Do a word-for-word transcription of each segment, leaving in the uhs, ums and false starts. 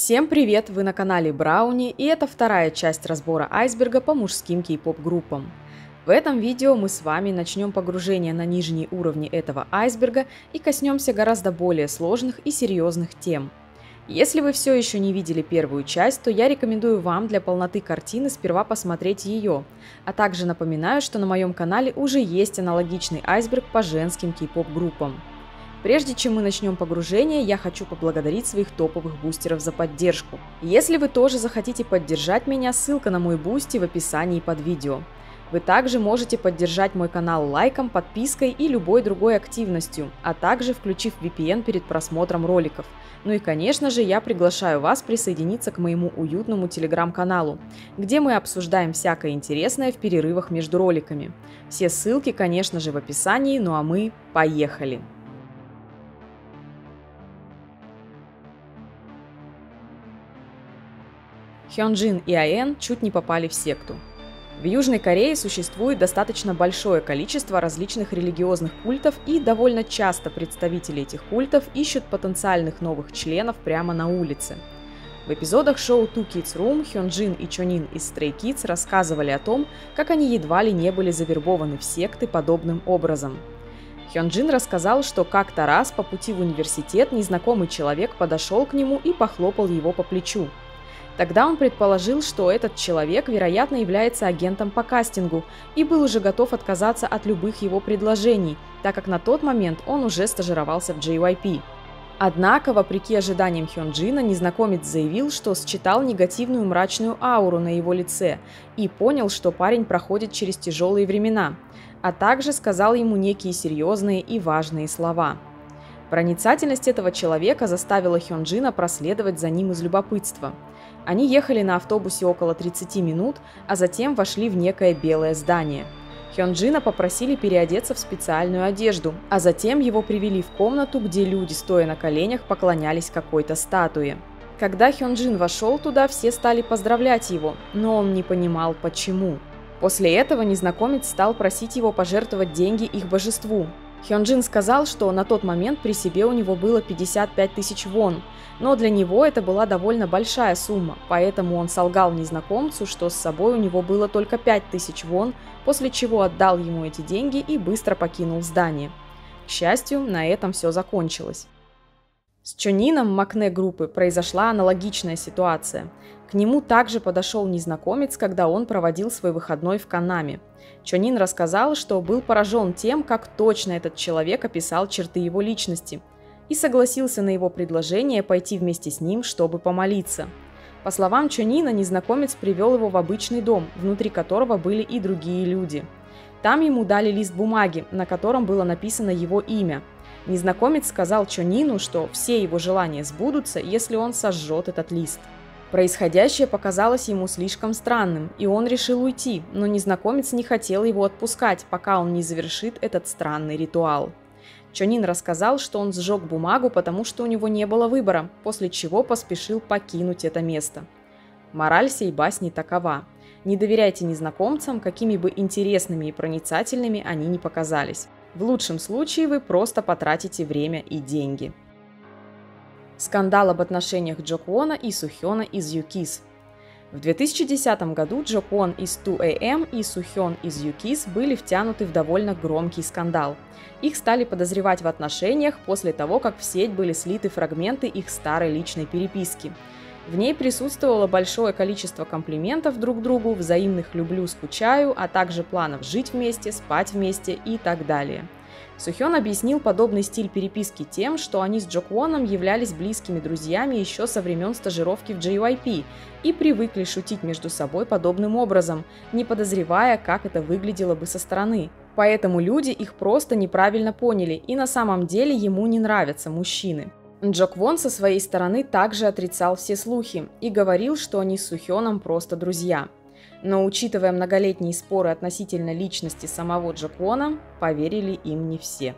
Всем привет! Вы на канале Брауни, и это вторая часть разбора айсберга по мужским кей-поп группам. В этом видео мы с вами начнем погружение на нижние уровни этого айсберга и коснемся гораздо более сложных и серьезных тем. Если вы все еще не видели первую часть, то я рекомендую вам для полноты картины сперва посмотреть ее, а также напоминаю, что на моем канале уже есть аналогичный айсберг по женским кей-поп группам. Прежде чем мы начнем погружение, я хочу поблагодарить своих топовых бустеров за поддержку. Если вы тоже захотите поддержать меня, ссылка на мой бусти в описании под видео. Вы также можете поддержать мой канал лайком, подпиской и любой другой активностью, а также включив ви пи эн перед просмотром роликов. Ну и конечно же, я приглашаю вас присоединиться к моему уютному телеграм-каналу, где мы обсуждаем всякое интересное в перерывах между роликами. Все ссылки, конечно же, в описании, ну а мы поехали! Хёнджин и Аэн чуть не попали в секту. В Южной Корее существует достаточно большое количество различных религиозных культов, и довольно часто представители этих культов ищут потенциальных новых членов прямо на улице. В эпизодах шоу Two Kids Room Хёнджин и Чонин из Stray Kids рассказывали о том, как они едва ли не были завербованы в секты подобным образом. Хёнджин рассказал, что как-то раз по пути в университет незнакомый человек подошел к нему и похлопал его по плечу. Тогда он предположил, что этот человек, вероятно, является агентом по кастингу и был уже готов отказаться от любых его предложений, так как на тот момент он уже стажировался в джей уай пи. Однако, вопреки ожиданиям Хёнджина, незнакомец заявил, что считал негативную мрачную ауру на его лице и понял, что парень проходит через тяжелые времена, а также сказал ему некие серьезные и важные слова. Проницательность этого человека заставила Хёнджина проследовать за ним из любопытства. Они ехали на автобусе около тридцати минут, а затем вошли в некое белое здание. Хёнджина попросили переодеться в специальную одежду, а затем его привели в комнату, где люди, стоя на коленях, поклонялись какой-то статуе. Когда Хёнджин вошел туда, все стали поздравлять его, но он не понимал, почему. После этого незнакомец стал просить его пожертвовать деньги их божеству. Хёнджин сказал, что на тот момент при себе у него было пятьдесят пять тысяч вон, но для него это была довольно большая сумма, поэтому он солгал незнакомцу, что с собой у него было только пять тысяч вон, после чего отдал ему эти деньги и быстро покинул здание. К счастью, на этом все закончилось. С Чонином Макне группы произошла аналогичная ситуация. К нему также подошел незнакомец, когда он проводил свой выходной в Канаме. Чонин рассказал, что был поражен тем, как точно этот человек описал черты его личности, и согласился на его предложение пойти вместе с ним, чтобы помолиться. По словам Чонина, незнакомец привел его в обычный дом, внутри которого были и другие люди. Там ему дали лист бумаги, на котором было написано его имя. Незнакомец сказал Чонину, что все его желания сбудутся, если он сожжет этот лист. Происходящее показалось ему слишком странным, и он решил уйти, но незнакомец не хотел его отпускать, пока он не завершит этот странный ритуал. Чонин рассказал, что он сжег бумагу, потому что у него не было выбора, после чего поспешил покинуть это место. Мораль сей басни такова: не доверяйте незнакомцам, какими бы интересными и проницательными они ни показались. В лучшем случае вы просто потратите время и деньги. Скандал об отношениях Джо Квона и Сухёна из ю кисс. В две тысячи десятом году Джо Квон из ту эй эм и Сухён из ю кисс были втянуты в довольно громкий скандал. Их стали подозревать в отношениях после того, как в сеть были слиты фрагменты их старой личной переписки. В ней присутствовало большое количество комплиментов друг другу, взаимных «люблю», «скучаю», а также планов жить вместе, спать вместе и так далее. Сухён объяснил подобный стиль переписки тем, что они с Джо Квоном являлись близкими друзьями еще со времен стажировки в джей уай пи и привыкли шутить между собой подобным образом, не подозревая, как это выглядело бы со стороны. Поэтому люди их просто неправильно поняли, и на самом деле ему не нравятся мужчины. Джо Квон со своей стороны также отрицал все слухи и говорил, что они с Сухёном просто друзья. Но, учитывая многолетние споры относительно личности самого Джо Квона, поверили им не все.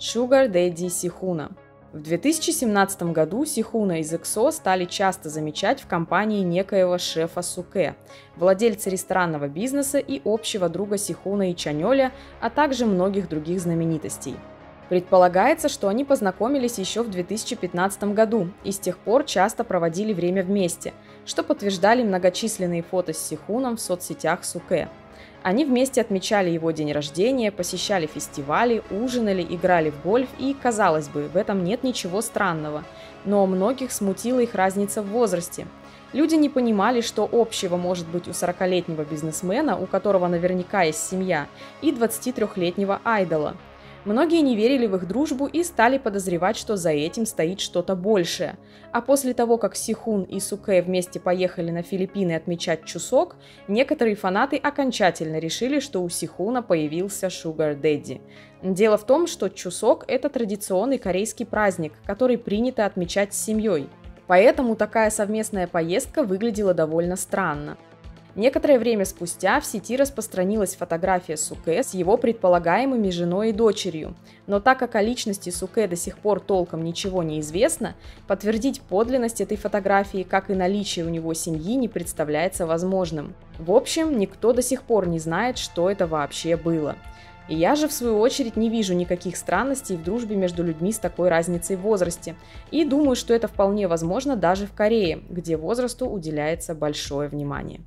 Sugar Daddy Сихуна. В две тысячи семнадцатом году Сихуна из эксо стали часто замечать в компании некоего шефа Суке, владельца ресторанного бизнеса и общего друга Сихуна и Чанёля, а также многих других знаменитостей. Предполагается, что они познакомились еще в две тысячи пятнадцатом году и с тех пор часто проводили время вместе, что подтверждали многочисленные фото с Сихуном в соцсетях Суке. Они вместе отмечали его день рождения, посещали фестивали, ужинали, играли в гольф и, казалось бы, в этом нет ничего странного, но многих смутила их разница в возрасте. Люди не понимали, что общего может быть у сорокалетнего бизнесмена, у которого наверняка есть семья, и двадцатитрёхлетнего айдола. Многие не верили в их дружбу и стали подозревать, что за этим стоит что-то большее. А после того, как Сихун и Суке вместе поехали на Филиппины отмечать Чусок, некоторые фанаты окончательно решили, что у Сихуна появился Sugar Daddy. Дело в том, что Чусок – это традиционный корейский праздник, который принято отмечать с семьей. Поэтому такая совместная поездка выглядела довольно странно. Некоторое время спустя в сети распространилась фотография Суке с его предполагаемыми женой и дочерью, но так как о личности Суке до сих пор толком ничего не известно, подтвердить подлинность этой фотографии, как и наличие у него семьи, не представляется возможным. В общем, никто до сих пор не знает, что это вообще было. И я же, в свою очередь, не вижу никаких странностей в дружбе между людьми с такой разницей в возрасте. И думаю, что это вполне возможно даже в Корее, где возрасту уделяется большое внимание.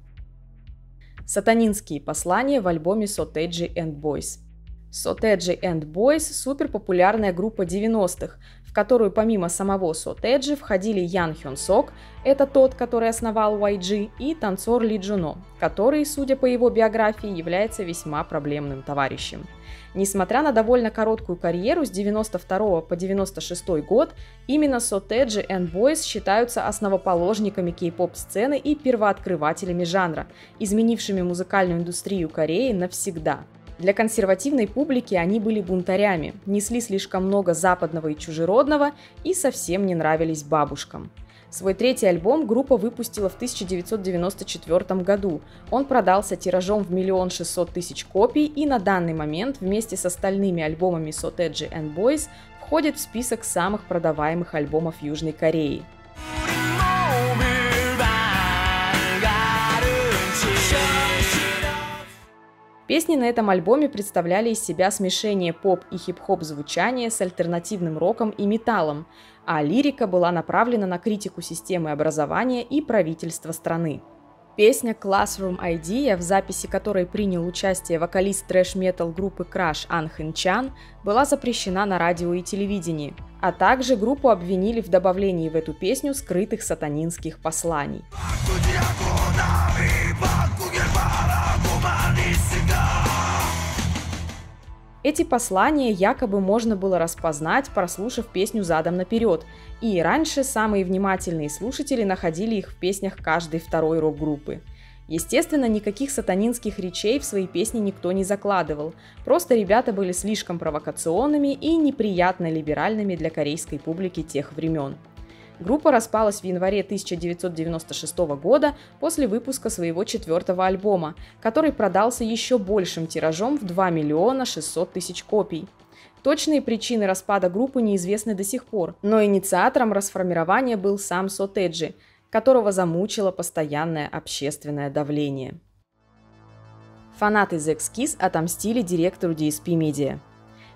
Сатанинские послания в альбоме Seo Taiji and Boys. Seo Taiji and Boys – суперпопулярная группа девяностых, в которую помимо самого Seo Taiji входили Ян Хён Сок, это тот, который основал уай джи, и танцор Ли Джуно, который, судя по его биографии, является весьма проблемным товарищем. Несмотря на довольно короткую карьеру с девяносто второго по девяносто шестой год, именно Seo Taiji and Boys считаются основоположниками кей-поп-сцены и первооткрывателями жанра, изменившими музыкальную индустрию Кореи навсегда. Для консервативной публики они были бунтарями, несли слишком много западного и чужеродного и совсем не нравились бабушкам. Свой третий альбом группа выпустила в тысяча девятьсот девяносто четвёртом году. Он продался тиражом в миллион шестьсот тысяч копий и на данный момент вместе с остальными альбомами Seo Taiji and Boys входит в список самых продаваемых альбомов Южной Кореи. Песни на этом альбоме представляли из себя смешение поп и хип-хоп звучания с альтернативным роком и металлом, а лирика была направлена на критику системы образования и правительства страны. Песня Classroom Idea, в записи которой принял участие вокалист трэш-метал группы Crush Ан Хын Чан, была запрещена на радио и телевидении, а также группу обвинили в добавлении в эту песню скрытых сатанинских посланий. Эти послания якобы можно было распознать, прослушав песню задом наперед, и раньше самые внимательные слушатели находили их в песнях каждой второй рок-группы. Естественно, никаких сатанинских речей в свои песни никто не закладывал, просто ребята были слишком провокационными и неприятно либеральными для корейской публики тех времен. Группа распалась в январе тысяча девятьсот девяносто шестого года после выпуска своего четвертого альбома, который продался еще большим тиражом в два миллиона шестьсот тысяч копий. Точные причины распада группы неизвестны до сих пор, но инициатором расформирования был сам Seo Taiji, которого замучило постоянное общественное давление. Фанаты Sechskies отомстили директору ди эс пи Media.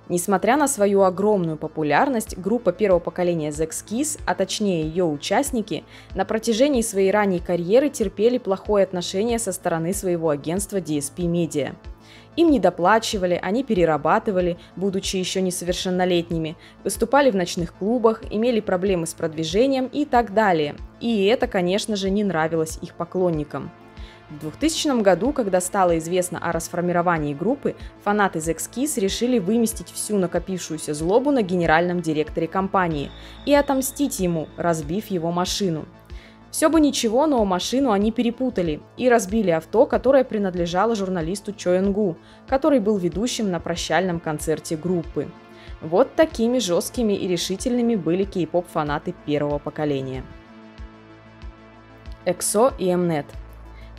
Несмотря на свою огромную популярность, группа первого поколения Sechskies, а точнее ее участники, на протяжении своей ранней карьеры терпели плохое отношение со стороны своего агентства ди эс пи Media. Им недоплачивали, они перерабатывали, будучи еще несовершеннолетними, выступали в ночных клубах, имели проблемы с продвижением и так далее. И это, конечно же, не нравилось их поклонникам. В двухтысячном году, когда стало известно о расформировании группы, фанаты Sechskies решили выместить всю накопившуюся злобу на генеральном директоре компании и отомстить ему, разбив его машину. Все бы ничего, но машину они перепутали и разбили авто, которое принадлежало журналисту Чо Юнгу, который был ведущим на прощальном концерте группы. Вот такими жесткими и решительными были кей-поп-фанаты первого поколения. эксо и Mnet.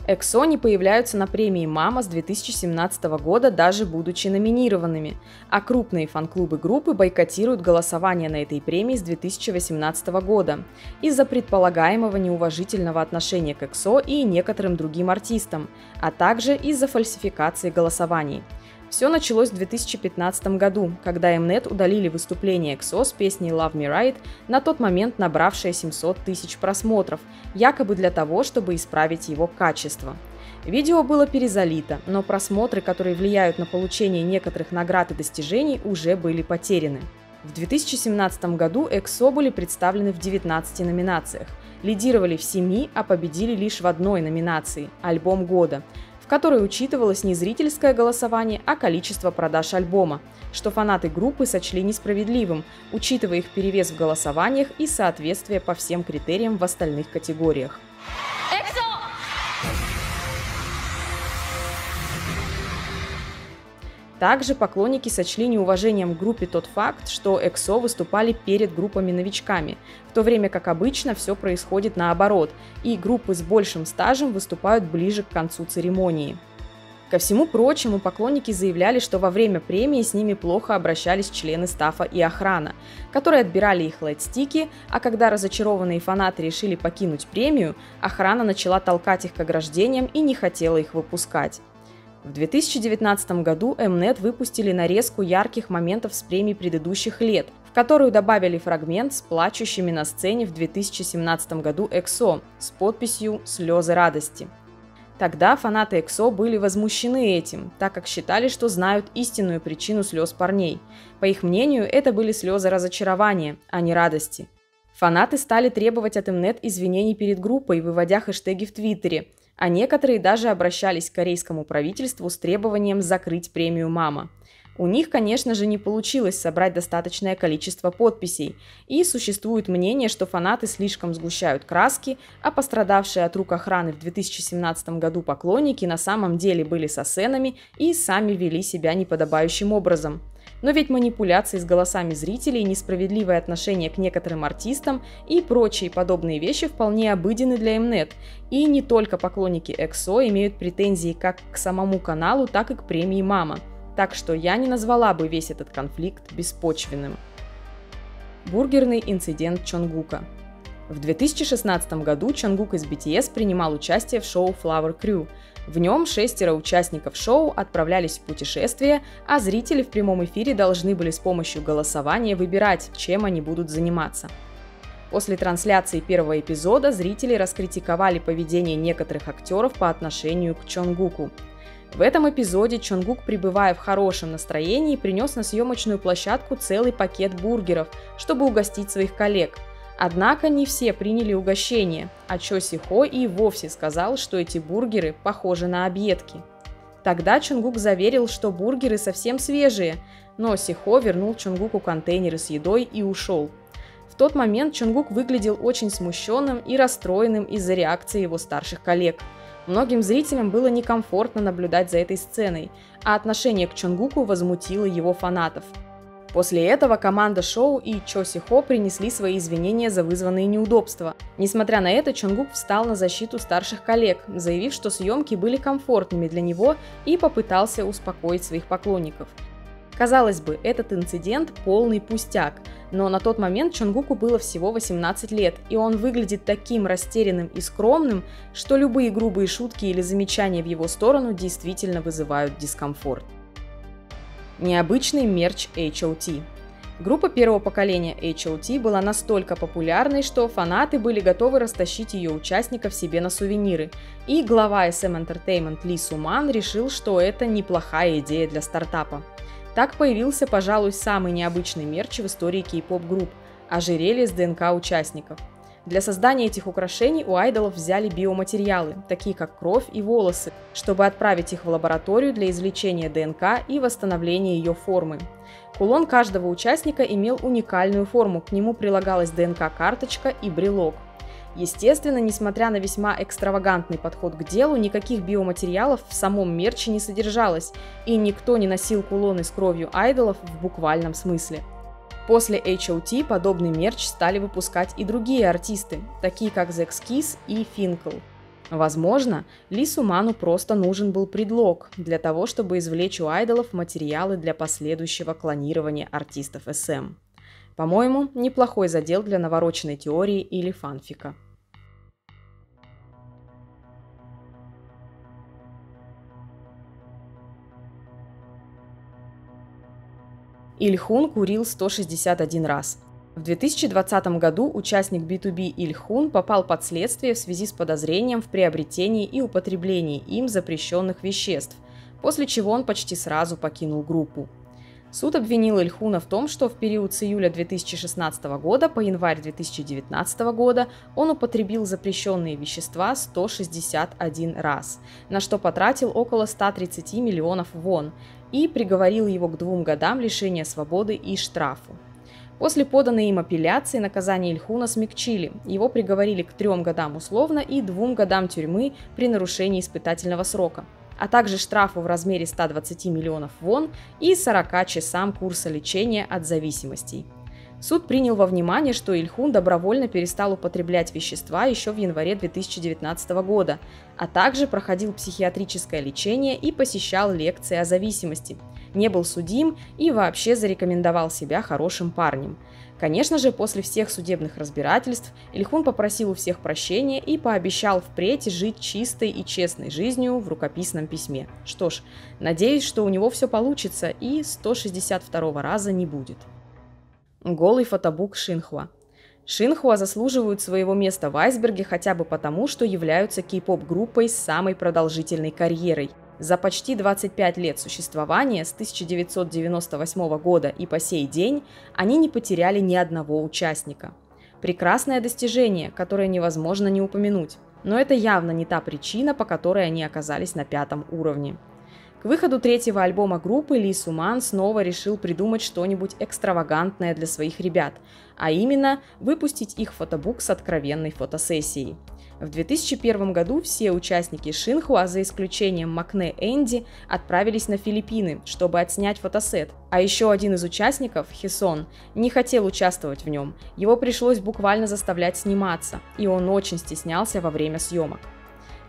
эксо не появляются на премии Mama с две тысячи семнадцатого года, даже будучи номинированными, а крупные фан-клубы группы бойкотируют голосование на этой премии с две тысячи восемнадцатого года из-за предполагаемого неуважительного отношения к эксо и некоторым другим артистам, а также из-за фальсификации голосований. В Все началось в две тысячи пятнадцатом году, когда Mnet удалили выступление эксо с песней Love Me Right, на тот момент набравшее семьсот тысяч просмотров, якобы для того, чтобы исправить его качество. Видео было перезалито, но просмотры, которые влияют на получение некоторых наград и достижений, уже были потеряны. В две тысячи семнадцатом году эксо были представлены в девятнадцати номинациях, лидировали в семи, а победили лишь в одной номинации – «Альбом года», в которой учитывалось не зрительское голосование, а количество продаж альбома, что фанаты группы сочли несправедливым, учитывая их перевес в голосованиях и соответствие по всем критериям в остальных категориях. Также поклонники сочли неуважением к группе тот факт, что эксо выступали перед группами-новичками, в то время как обычно все происходит наоборот, и группы с большим стажем выступают ближе к концу церемонии. Ко всему прочему, поклонники заявляли, что во время премии с ними плохо обращались члены стаффа и охрана, которые отбирали их лайтстики, а когда разочарованные фанаты решили покинуть премию, охрана начала толкать их к ограждениям и не хотела их выпускать. В две тысячи девятнадцатом году Mnet выпустили нарезку ярких моментов с премий предыдущих лет, в которую добавили фрагмент с плачущими на сцене в две тысячи семнадцатом году эксо с подписью «Слезы радости». Тогда фанаты эксо были возмущены этим, так как считали, что знают истинную причину слез парней. По их мнению, это были слезы разочарования, а не радости. Фанаты стали требовать от Mnet извинений перед группой, выводя хэштеги в Твиттере, а некоторые даже обращались к корейскому правительству с требованием закрыть премию «Mama». У них, конечно же, не получилось собрать достаточное количество подписей, и существует мнение, что фанаты слишком сгущают краски, а пострадавшие от рук охраны в две тысячи семнадцатом году поклонники на самом деле были сосенами и сами вели себя неподобающим образом. Но ведь манипуляции с голосами зрителей, несправедливое отношение к некоторым артистам и прочие подобные вещи вполне обыденны для Mnet. И не только поклонники эксо имеют претензии как к самому каналу, так и к премии «Mama». Так что я не назвала бы весь этот конфликт беспочвенным. Бургерный инцидент Чонгука. В две тысячи шестнадцатом году Чонгук из би ти эс принимал участие в шоу Flower Crew. В нем шестеро участников шоу отправлялись в путешествие, а зрители в прямом эфире должны были с помощью голосования выбирать, чем они будут заниматься. После трансляции первого эпизода зрители раскритиковали поведение некоторых актеров по отношению к Чонгуку. В этом эпизоде Чонгук, пребывая в хорошем настроении, принес на съемочную площадку целый пакет бургеров, чтобы угостить своих коллег. Однако не все приняли угощение, а Чо Сихо и вовсе сказал, что эти бургеры похожи на объедки. Тогда Чонгук заверил, что бургеры совсем свежие, но Сихо вернул Чонгуку контейнеры с едой и ушел. В тот момент Чонгук выглядел очень смущенным и расстроенным из-за реакции его старших коллег. Многим зрителям было некомфортно наблюдать за этой сценой, а отношение к Чонгуку возмутило его фанатов. После этого команда шоу и Чо Сихо принесли свои извинения за вызванные неудобства. Несмотря на это, Чонгук встал на защиту старших коллег, заявив, что съемки были комфортными для него, и попытался успокоить своих поклонников. Казалось бы, этот инцидент – полный пустяк, но на тот момент Чонгуку было всего восемнадцать лет, и он выглядит таким растерянным и скромным, что любые грубые шутки или замечания в его сторону действительно вызывают дискомфорт. Необычный мерч эйч о ти. Группа первого поколения эйч о ти была настолько популярной, что фанаты были готовы растащить ее участников себе на сувениры, и глава эс эм Entertainment Ли Суман решил, что это неплохая идея для стартапа. Так появился, пожалуй, самый необычный мерч в истории кей-поп-групп – ожерелье с ДНК участников. Для создания этих украшений у айдолов взяли биоматериалы, такие как кровь и волосы, чтобы отправить их в лабораторию для извлечения ДНК и восстановления ее формы. Кулон каждого участника имел уникальную форму, к нему прилагалась ДНК-карточка и брелок. Естественно, несмотря на весьма экстравагантный подход к делу, никаких биоматериалов в самом мерче не содержалось, и никто не носил кулоны с кровью айдолов в буквальном смысле. После эйч о ти подобный мерч стали выпускать и другие артисты, такие как Sechskies и Finkel. Возможно, Ли Суману просто нужен был предлог для того, чтобы извлечь у айдолов материалы для последующего клонирования артистов эс эм. По-моему, неплохой задел для навороченной теории или фанфика. Ильхун курил сто шестьдесят один раз. В две тысячи двадцатом году участник би ту би Ильхун попал под следствие в связи с подозрением в приобретении и употреблении им запрещенных веществ, после чего он почти сразу покинул группу. Суд обвинил Ильхуна в том, что в период с июля две тысячи шестнадцатого года по январь две тысячи девятнадцатого года он употребил запрещенные вещества сто шестьдесят один раз, на что потратил около ста тридцати миллионов вон, и приговорил его к двум годам лишения свободы и штрафу. После поданной им апелляции наказание Ильхуна смягчили, его приговорили к трем годам условно и двум годам тюрьмы при нарушении испытательного срока, а также штрафу в размере ста двадцати миллионов вон и сорока часам курса лечения от зависимостей. Суд принял во внимание, что Ильхун добровольно перестал употреблять вещества еще в январе две тысячи девятнадцатого года, а также проходил психиатрическое лечение и посещал лекции о зависимости, не был судим и вообще зарекомендовал себя хорошим парнем. Конечно же, после всех судебных разбирательств Ильхун попросил у всех прощения и пообещал впредь жить чистой и честной жизнью в рукописном письме. Что ж, надеюсь, что у него все получится и сто шестьдесят второго раза не будет. Голый фотобук Шинхва. Шинхва заслуживают своего места в айсберге хотя бы потому, что являются кей-поп-группой с самой продолжительной карьерой. За почти двадцать пять лет существования, с тысяча девятьсот девяносто восьмого года и по сей день, они не потеряли ни одного участника. Прекрасное достижение, которое невозможно не упомянуть, но это явно не та причина, по которой они оказались на пятом уровне. К выходу третьего альбома группы Ли Суман снова решил придумать что-нибудь экстравагантное для своих ребят, а именно выпустить их фотобук с откровенной фотосессией. В две тысячи первом году все участники Шинхва, за исключением Макне Энди, отправились на Филиппины, чтобы отснять фотосет, а еще один из участников, Хисон, не хотел участвовать в нем, его пришлось буквально заставлять сниматься, и он очень стеснялся во время съемок.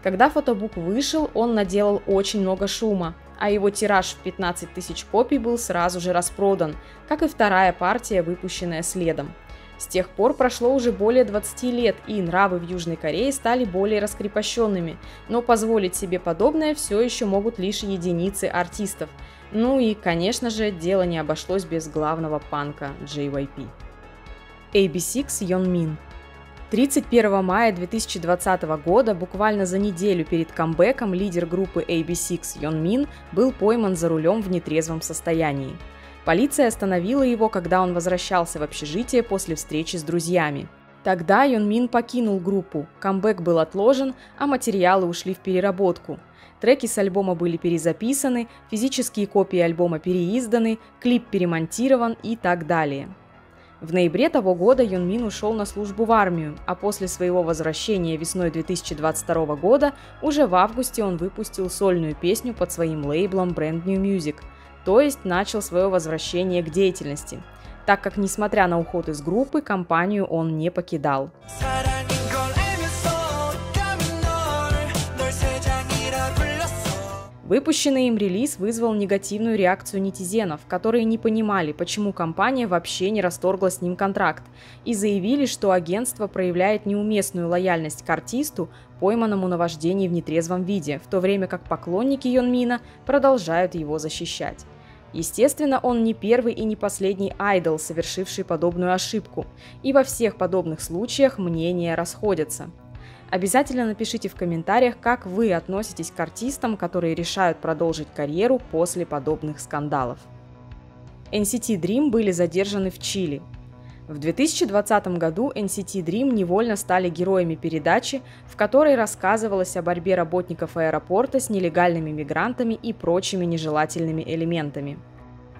Когда фотобук вышел, он наделал очень много шума, а его тираж в пятнадцать тысяч копий был сразу же распродан, как и вторая партия, выпущенная следом. С тех пор прошло уже более двадцати лет, и нравы в Южной Корее стали более раскрепощенными, но позволить себе подобное все еще могут лишь единицы артистов. Ну и, конечно же, дело не обошлось без главного панка джей уай пи. эй би сикс Йон Мин. тридцать первого мая две тысячи двадцатого года, буквально за неделю перед камбэком, лидер группы эй би сикс Йон Мин был пойман за рулем в нетрезвом состоянии. Полиция остановила его, когда он возвращался в общежитие после встречи с друзьями. Тогда Йон Мин покинул группу, камбэк был отложен, а материалы ушли в переработку. Треки с альбома были перезаписаны, физические копии альбома переизданы, клип перемонтирован и так далее. В ноябре того года Йон Мин ушел на службу в армию, а после своего возвращения весной две тысячи двадцать второго года уже в августе он выпустил сольную песню под своим лейблом Brand New Music, то есть начал свое возвращение к деятельности, так как, несмотря на уход из группы, компанию он не покидал. Выпущенный им релиз вызвал негативную реакцию нетизенов, которые не понимали, почему компания вообще не расторгла с ним контракт, и заявили, что агентство проявляет неуместную лояльность к артисту, пойманному на вождении в нетрезвом виде, в то время как поклонники Йон Мина продолжают его защищать. Естественно, он не первый и не последний айдол, совершивший подобную ошибку, и во всех подобных случаях мнения расходятся. Обязательно напишите в комментариях, как вы относитесь к артистам, которые решают продолжить карьеру после подобных скандалов. эн си ти Dream были задержаны в Чили. В две тысячи двадцатом году эн си ти Dream невольно стали героями передачи, в которой рассказывалось о борьбе работников аэропорта с нелегальными мигрантами и прочими нежелательными элементами.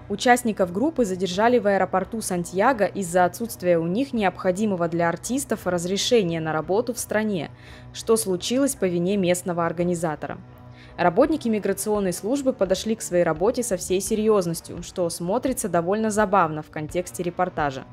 Участников группы задержали в аэропорту Сантьяго из-за отсутствия у них необходимого для артистов разрешения на работу в стране, что случилось по вине местного организатора. Работники миграционной службы подошли к своей работе со всей серьезностью, что смотрится довольно забавно в контексте репортажа.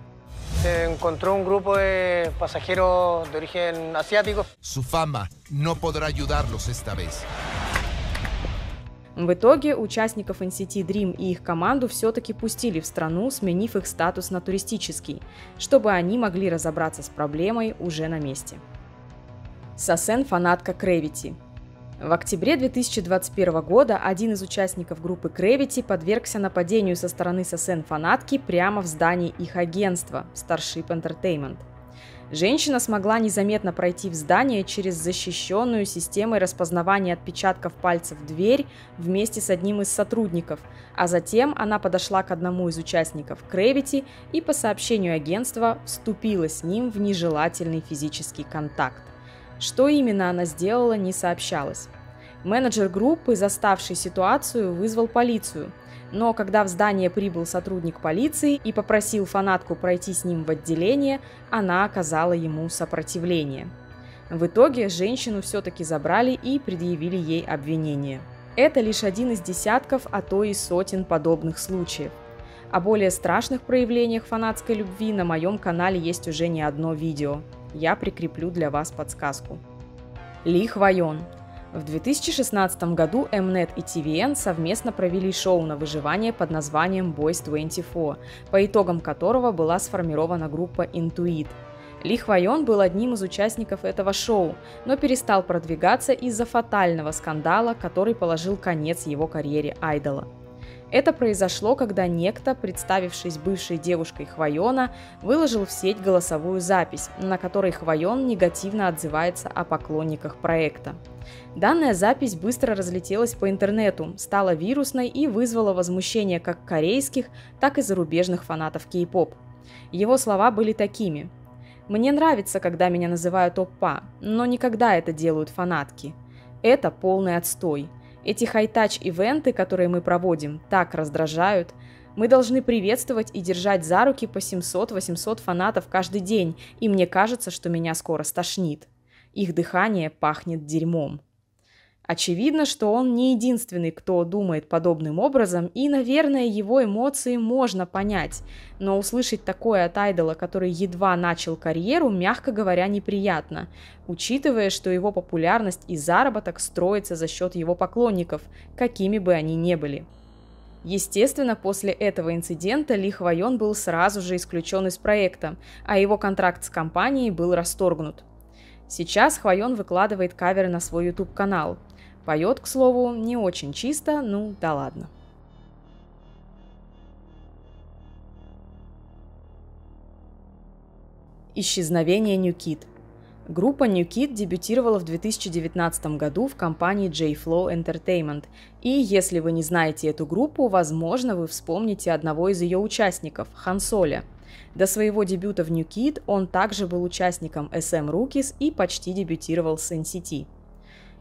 В итоге участников эн си ти Dream и их команду все-таки пустили в страну, сменив их статус на туристический, чтобы они могли разобраться с проблемой уже на месте. Сосен – фанатка Крэвити. В октябре две тысячи двадцать первого года один из участников группы Gravity подвергся нападению со стороны сосен-фанатки прямо в здании их агентства Starship Entertainment. Женщина смогла незаметно пройти в здание через защищенную системой распознавания отпечатков пальцев дверь вместе с одним из сотрудников, а затем она подошла к одному из участников Gravity и, по сообщению агентства, вступила с ним в нежелательный физический контакт. Что именно она сделала, не сообщалось. Менеджер группы, заставший ситуацию, вызвал полицию. Но когда в здание прибыл сотрудник полиции и попросил фанатку пройти с ним в отделение, она оказала ему сопротивление. В итоге женщину все-таки забрали и предъявили ей обвинение. Это лишь один из десятков, а то и сотен подобных случаев. О более страшных проявлениях фанатской любви на моем канале есть уже не одно видео. Я прикреплю для вас подсказку. Ли Хвайон. В две тысячи шестнадцатом году Mnet и ти ви эн совместно провели шоу на выживание под названием бойс двадцать четыре, по итогам которого была сформирована группа Intuit. Ли Хвайон был одним из участников этого шоу, но перестал продвигаться из-за фатального скандала, который положил конец его карьере айдола. Это произошло, когда некто, представившись бывшей девушкой Хвайона, выложил в сеть голосовую запись, на которой Хвайон негативно отзывается о поклонниках проекта. Данная запись быстро разлетелась по интернету, стала вирусной и вызвала возмущение как корейских, так и зарубежных фанатов кей-поп. Его слова были такими: «Мне нравится, когда меня называют оппа, но никогда это делают фанатки. Это полный отстой. Эти хай-тач-ивенты, которые мы проводим, так раздражают. Мы должны приветствовать и держать за руки по семьсот-восемьсот фанатов каждый день, и мне кажется, что меня скоро стошнит. Их дыхание пахнет дерьмом». Очевидно, что он не единственный, кто думает подобным образом, и, наверное, его эмоции можно понять, но услышать такое от айдола, который едва начал карьеру, мягко говоря, неприятно, учитывая, что его популярность и заработок строятся за счет его поклонников, какими бы они ни были. Естественно, после этого инцидента Ли Хвайон был сразу же исключен из проекта, а его контракт с компанией был расторгнут. Сейчас Хвайон выкладывает каверы на свой YouTube-канал. Поет, к слову, не очень чисто, ну да ладно. Исчезновение NEWKIDD. Группа NEWKIDD дебютировала в две тысячи девятнадцатом году в компании J-Flow Entertainment. И если вы не знаете эту группу, возможно, вы вспомните одного из ее участников – Хансоля. До своего дебюта в NEWKIDD он также был участником эс эм Rookies и почти дебютировал с эн си ти.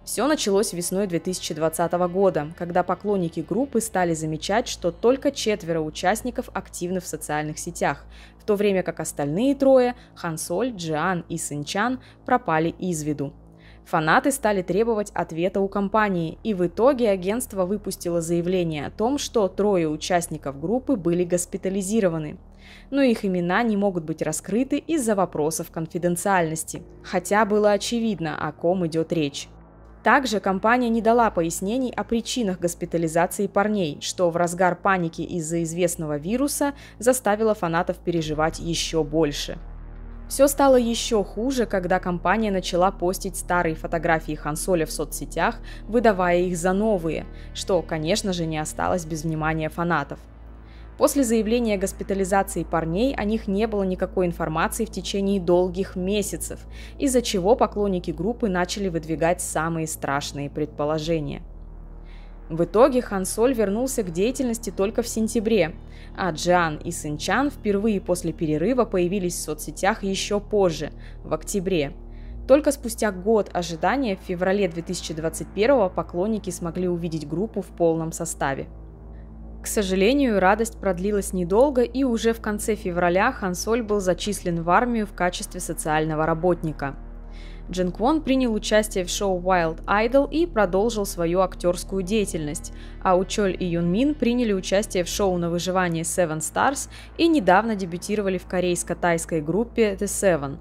Все началось весной две тысячи двадцатого года, когда поклонники группы стали замечать, что только четверо участников активны в социальных сетях, в то время как остальные трое – Хансоль, Джиан и Сынчан – пропали из виду. Фанаты стали требовать ответа у компании, и в итоге агентство выпустило заявление о том, что трое участников группы были госпитализированы. Но их имена не могут быть раскрыты из-за вопросов конфиденциальности, хотя было очевидно, о ком идет речь. Также компания не дала пояснений о причинах госпитализации парней, что в разгар паники из-за известного вируса заставило фанатов переживать еще больше. Все стало еще хуже, когда компания начала постить старые фотографии Хансоля в соцсетях, выдавая их за новые, что, конечно же, не осталось без внимания фанатов. После заявления о госпитализации парней о них не было никакой информации в течение долгих месяцев, из-за чего поклонники группы начали выдвигать самые страшные предположения. В итоге Хансоль вернулся к деятельности только в сентябре, а Джиан и Сынчан впервые после перерыва появились в соцсетях еще позже, в октябре. Только спустя год ожидания в феврале две тысячи двадцать первого поклонники смогли увидеть группу в полном составе. К сожалению, радость продлилась недолго, и уже в конце февраля Хансоль был зачислен в армию в качестве социального работника. Джин Квон принял участие в шоу Wild Idol и продолжил свою актерскую деятельность, а Учоль и Йон Мин приняли участие в шоу на выживание Seven Stars и недавно дебютировали в корейско-тайской группе The Seven.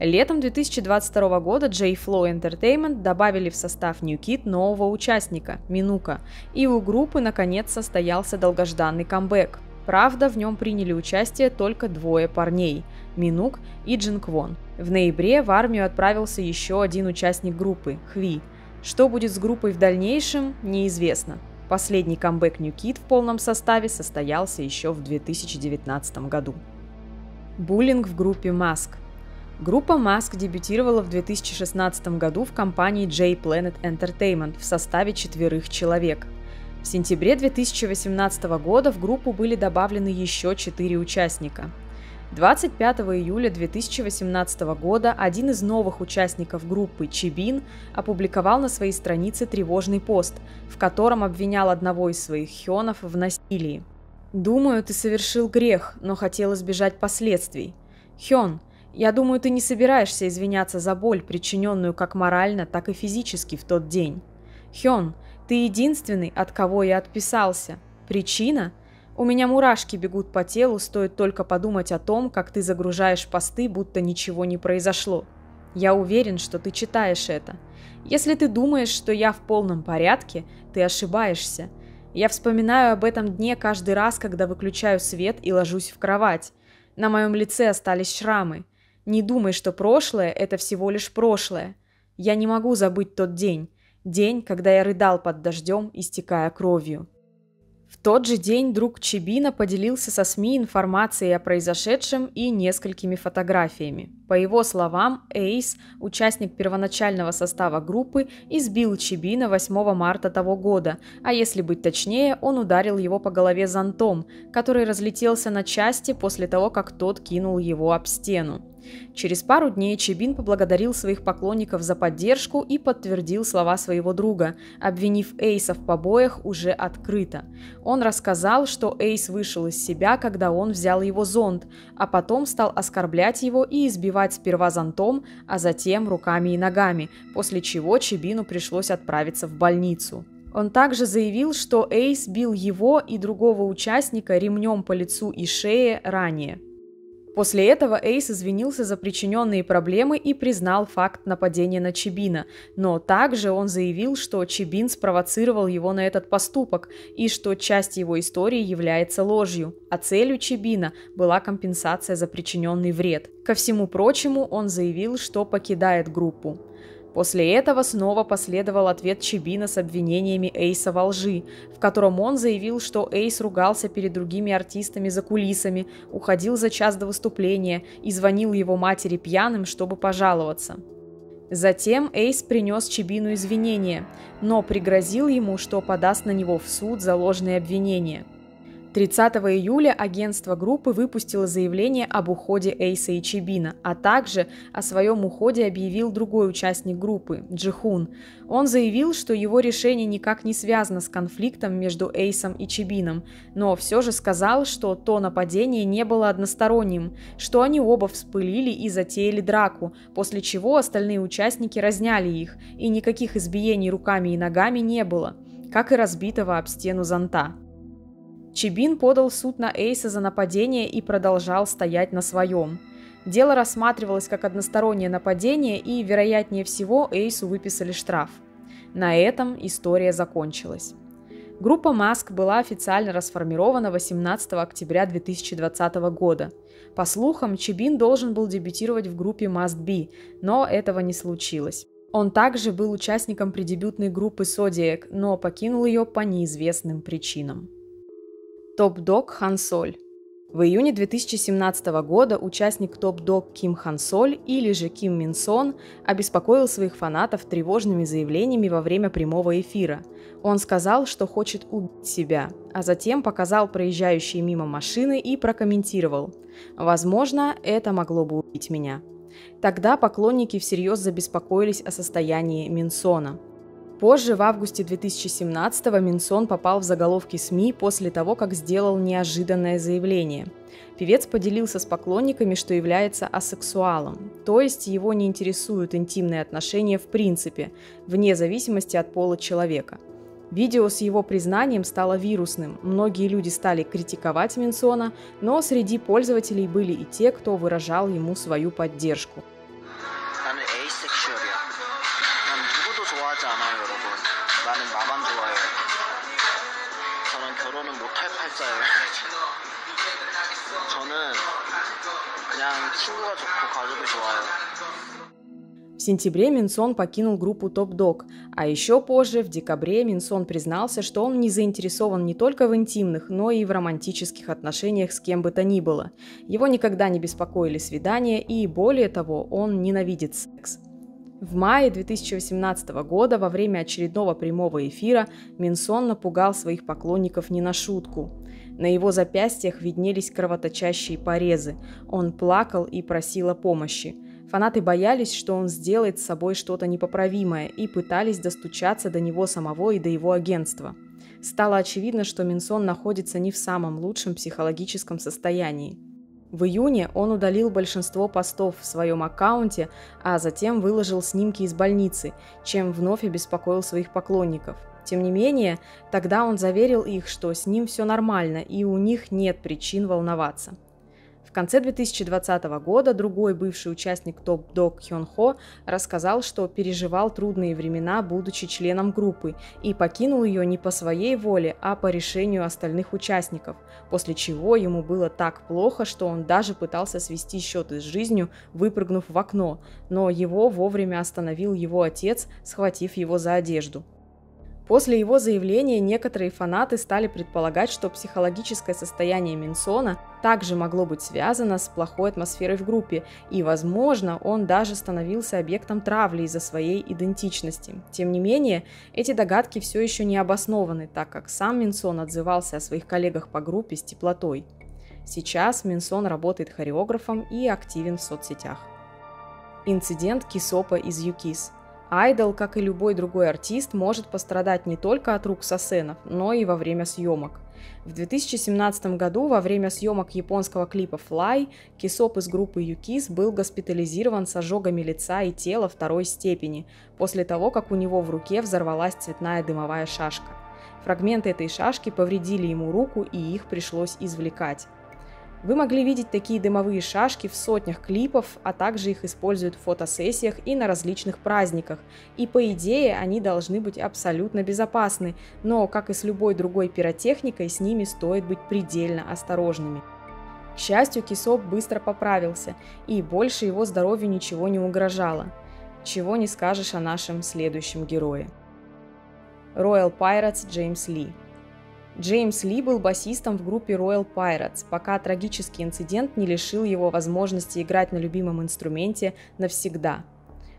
Летом две тысячи двадцать второго года J-Flow Entertainment добавили в состав NEWKIDD нового участника – Минука, и у группы наконец состоялся долгожданный камбэк. Правда, в нем приняли участие только двое парней – Минук и Джин Квон. В ноябре в армию отправился еще один участник группы – Хви. Что будет с группой в дальнейшем, неизвестно. Последний камбэк NEWKIDD в полном составе состоялся еще в две тысячи девятнадцатом году. Буллинг в группе Маск. Группа Маск дебютировала в две тысячи шестнадцатом году в компании J-Planet Entertainment в составе четверых человек. В сентябре две тысячи восемнадцатого года в группу были добавлены еще четыре участника. двадцать пятого июля две тысячи восемнадцатого года один из новых участников группы, Чибин, опубликовал на своей странице тревожный пост, в котором обвинял одного из своих хёнов в насилии. «Думаю, ты совершил грех, но хотел избежать последствий. Хён, я думаю, ты не собираешься извиняться за боль, причиненную как морально, так и физически в тот день. Хён, ты единственный, от кого я отписался. Причина? У меня мурашки бегут по телу, стоит только подумать о том, как ты загружаешь посты, будто ничего не произошло. Я уверен, что ты читаешь это. Если ты думаешь, что я в полном порядке, ты ошибаешься. Я вспоминаю об этом дне каждый раз, когда выключаю свет и ложусь в кровать. На моем лице остались шрамы. Не думай, что прошлое – это всего лишь прошлое. Я не могу забыть тот день. День, когда я рыдал под дождем, истекая кровью». В тот же день друг Чибина поделился со СМИ информацией о произошедшем и несколькими фотографиями. По его словам, Эйс, участник первоначального состава группы, избил Чибина восьмого марта того года, а если быть точнее, он ударил его по голове зонтом, который разлетелся на части после того, как тот кинул его об стену. Через пару дней Чибин поблагодарил своих поклонников за поддержку и подтвердил слова своего друга, обвинив Эйса в побоях уже открыто. Он рассказал, что Эйс вышел из себя, когда он взял его зонт, а потом стал оскорблять его и избивать сперва зонтом, а затем руками и ногами, после чего Чибину пришлось отправиться в больницу. Он также заявил, что Эйс бил его и другого участника ремнем по лицу и шее ранее. После этого Эйс извинился за причиненные проблемы и признал факт нападения на Чибина, но также он заявил, что Чибин спровоцировал его на этот поступок и что часть его истории является ложью, а целью Чибина была компенсация за причиненный вред. Ко всему прочему, он заявил, что покидает группу. После этого снова последовал ответ Чибина с обвинениями Эйса во лжи, в котором он заявил, что Эйс ругался перед другими артистами за кулисами, уходил за час до выступления и звонил его матери пьяным, чтобы пожаловаться. Затем Эйс принес Чибину извинения, но пригрозил ему, что подаст на него в суд за ложные обвинения. тридцатого июля агентство группы выпустило заявление об уходе Эйса и Чибина, а также о своем уходе объявил другой участник группы – Джихун. Он заявил, что его решение никак не связано с конфликтом между Эйсом и Чибином, но все же сказал, что то нападение не было односторонним, что они оба вспылили и затеяли драку, после чего остальные участники разняли их, и никаких избиений руками и ногами не было, как и разбитого об стену зонта. Чибин подал в суд на Эйса за нападение и продолжал стоять на своем. Дело рассматривалось как одностороннее нападение, и, вероятнее всего, Эйсу выписали штраф. На этом история закончилась. Группа Маск была официально расформирована восемнадцатого октября две тысячи двадцатого года. По слухам, Чибин должен был дебютировать в группе Must Be, но этого не случилось. Он также был участником предебютной группы Zodiac, но покинул ее по неизвестным причинам. Топп Догг Хансоль. В июне две тысячи семнадцатого года участник Топп Догг Ким Хансоль, или же Ким Минсон, обеспокоил своих фанатов тревожными заявлениями во время прямого эфира. Он сказал, что хочет убить себя, а затем показал проезжающие мимо машины и прокомментировал: «Возможно, это могло бы убить меня». Тогда поклонники всерьез забеспокоились о состоянии Минсона. Позже, в августе две тысячи семнадцатого, Минсон попал в заголовки СМИ после того, как сделал неожиданное заявление. Певец поделился с поклонниками, что является асексуалом, то есть его не интересуют интимные отношения в принципе, вне зависимости от пола человека. Видео с его признанием стало вирусным, многие люди стали критиковать Минсона, но среди пользователей были и те, кто выражал ему свою поддержку. В сентябре Минсон покинул группу Топп Догг, а еще позже, в декабре, Минсон признался, что он не заинтересован не только в интимных, но и в романтических отношениях с кем бы то ни было. Его никогда не беспокоили свидания и, более того, он ненавидит секс. В мае две тысячи восемнадцатого года во время очередного прямого эфира Минсон напугал своих поклонников не на шутку. На его запястьях виднелись кровоточащие порезы. Он плакал и просил о помощи. Фанаты боялись, что он сделает с собой что-то непоправимое, и пытались достучаться до него самого и до его агентства. Стало очевидно, что Минсон находится не в самом лучшем психологическом состоянии. В июне он удалил большинство постов в своем аккаунте, а затем выложил снимки из больницы, чем вновь обеспокоил своих поклонников. Тем не менее, тогда он заверил их, что с ним все нормально и у них нет причин волноваться. В конце две тысячи двадцатого года другой бывший участник Топп Догг Хён Хо рассказал, что переживал трудные времена, будучи членом группы, и покинул ее не по своей воле, а по решению остальных участников, после чего ему было так плохо, что он даже пытался свести счеты с жизнью, выпрыгнув в окно, но его вовремя остановил его отец, схватив его за одежду. После его заявления некоторые фанаты стали предполагать, что психологическое состояние Минсона также могло быть связано с плохой атмосферой в группе, и, возможно, он даже становился объектом травли из-за своей идентичности. Тем не менее, эти догадки все еще не обоснованы, так как сам Минсон отзывался о своих коллегах по группе с теплотой. Сейчас Минсон работает хореографом и активен в соцсетях. Инцидент Кисопа из ю кисс. Айдол, как и любой другой артист, может пострадать не только от рук сосенов, но и во время съемок. В две тысячи семнадцатом году во время съемок японского клипа «Fly» Кисоп из группы ю кисс был госпитализирован с ожогами лица и тела второй степени, после того, как у него в руке взорвалась цветная дымовая шашка. Фрагменты этой шашки повредили ему руку, и их пришлось извлекать. Вы могли видеть такие дымовые шашки в сотнях клипов, а также их используют в фотосессиях и на различных праздниках. И по идее они должны быть абсолютно безопасны, но, как и с любой другой пиротехникой, с ними стоит быть предельно осторожными. К счастью, Кисоп быстро поправился, и больше его здоровью ничего не угрожало. Чего не скажешь о нашем следующем герое. Royal Pirates Джеймс Ли. Джеймс Ли был басистом в группе Royal Pirates, пока трагический инцидент не лишил его возможности играть на любимом инструменте навсегда.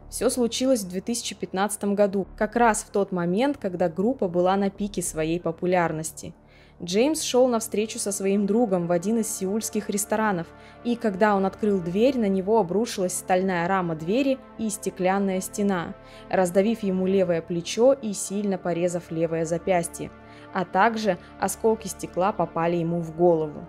Все случилось в две тысячи пятнадцатом году, как раз в тот момент, когда группа была на пике своей популярности. Джеймс шел на встречу со своим другом в один из сеульских ресторанов, и когда он открыл дверь, на него обрушилась стальная рама двери и стеклянная стена, раздавив ему левое плечо и сильно порезав левое запястье, а также осколки стекла попали ему в голову.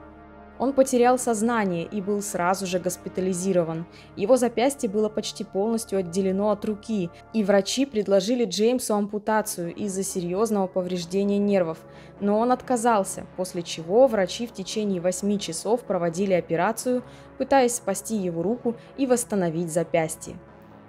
Он потерял сознание и был сразу же госпитализирован. Его запястье было почти полностью отделено от руки, и врачи предложили Джеймсу ампутацию из-за серьезного повреждения нервов, но он отказался, после чего врачи в течение восьми часов проводили операцию, пытаясь спасти его руку и восстановить запястье.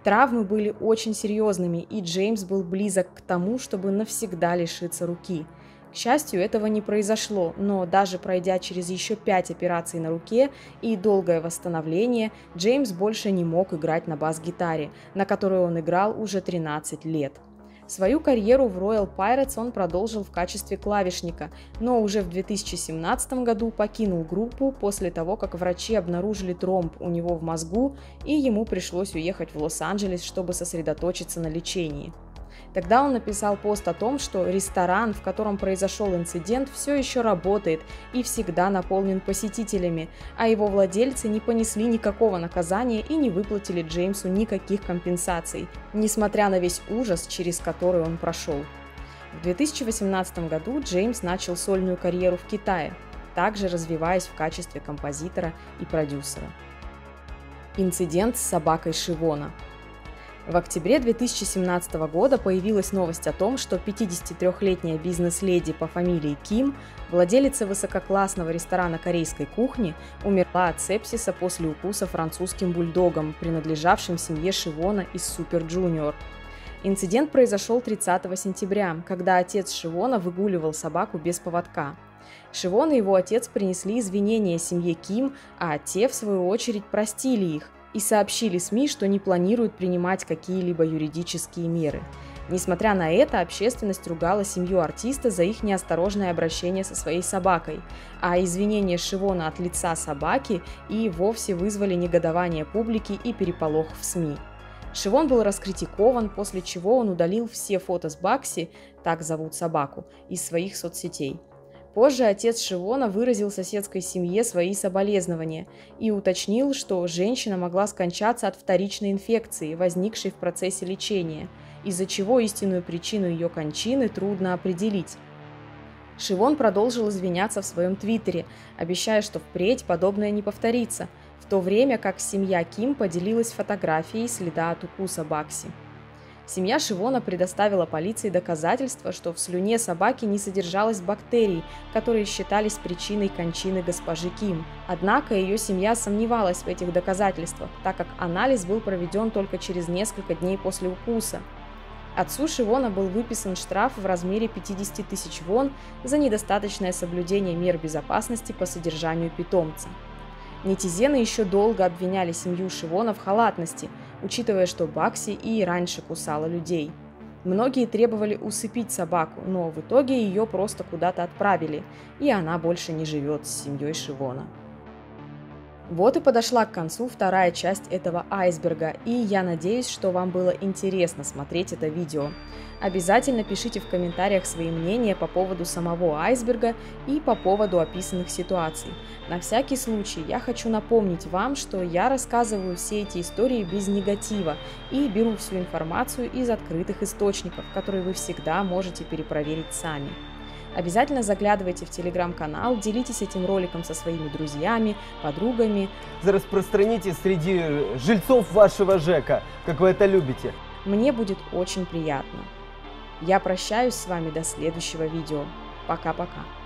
Травмы были очень серьезными, и Джеймс был близок к тому, чтобы навсегда лишиться руки. К счастью, этого не произошло, но даже пройдя через еще пять операций на руке и долгое восстановление, Джеймс больше не мог играть на бас-гитаре, на которой он играл уже тринадцать лет. Свою карьеру в Royal Pirates он продолжил в качестве клавишника, но уже в две тысячи семнадцатом году покинул группу после того, как врачи обнаружили тромб у него в мозгу, и ему пришлось уехать в Лос-Анджелес, чтобы сосредоточиться на лечении. Тогда он написал пост о том, что ресторан, в котором произошел инцидент, все еще работает и всегда наполнен посетителями, а его владельцы не понесли никакого наказания и не выплатили Джеймсу никаких компенсаций, несмотря на весь ужас, через который он прошел. В две тысячи восемнадцатом году Джеймс начал сольную карьеру в Китае, также развиваясь в качестве композитора и продюсера. Инцидент с собакой Шивона. В октябре две тысячи семнадцатого года появилась новость о том, что пятидесятитрёхлетняя бизнес-леди по фамилии Ким, владелица высококлассного ресторана корейской кухни, умерла от сепсиса после укуса французским бульдогом, принадлежавшим семье Шивона из Супер Джуниор. Инцидент произошел тридцатого сентября, когда отец Шивона выгуливал собаку без поводка. Шивон и его отец принесли извинения семье Ким, а те, в свою очередь, простили их. и сообщили СМИ, что не планируют принимать какие-либо юридические меры. Несмотря на это, общественность ругала семью артиста за их неосторожное обращение со своей собакой, а извинения Шивона от лица собаки и вовсе вызвали негодование публики и переполох в СМИ. Шивон был раскритикован, после чего он удалил все фото с Бакси, так зовут собаку, из своих соцсетей. Позже отец Шивона выразил соседской семье свои соболезнования и уточнил, что женщина могла скончаться от вторичной инфекции, возникшей в процессе лечения, из-за чего истинную причину ее кончины трудно определить. Шивон продолжил извиняться в своем твиттере, обещая, что впредь подобное не повторится, в то время как семья Ким поделилась фотографией следа от укуса Бакси. Семья Шивона предоставила полиции доказательства, что в слюне собаки не содержалось бактерий, которые считались причиной кончины госпожи Ким. Однако ее семья сомневалась в этих доказательствах, так как анализ был проведен только через несколько дней после укуса. Отцу Шивона был выписан штраф в размере пятидесяти тысяч вон за недостаточное соблюдение мер безопасности по содержанию питомца. Нетизены еще долго обвиняли семью Шивона в халатности, учитывая, что Бакси и раньше кусала людей. Многие требовали усыпить собаку, но в итоге ее просто куда-то отправили, и она больше не живет с семьей Шивона. Вот и подошла к концу вторая часть этого айсберга, и я надеюсь, что вам было интересно смотреть это видео. Обязательно пишите в комментариях свои мнения по поводу самого айсберга и по поводу описанных ситуаций. На всякий случай я хочу напомнить вам, что я рассказываю все эти истории без негатива и беру всю информацию из открытых источников, которые вы всегда можете перепроверить сами. Обязательно заглядывайте в телеграм-канал, делитесь этим роликом со своими друзьями, подругами. Распространите среди жильцов вашего ЖЭКа, как вы это любите. Мне будет очень приятно. Я прощаюсь с вами до следующего видео. Пока-пока.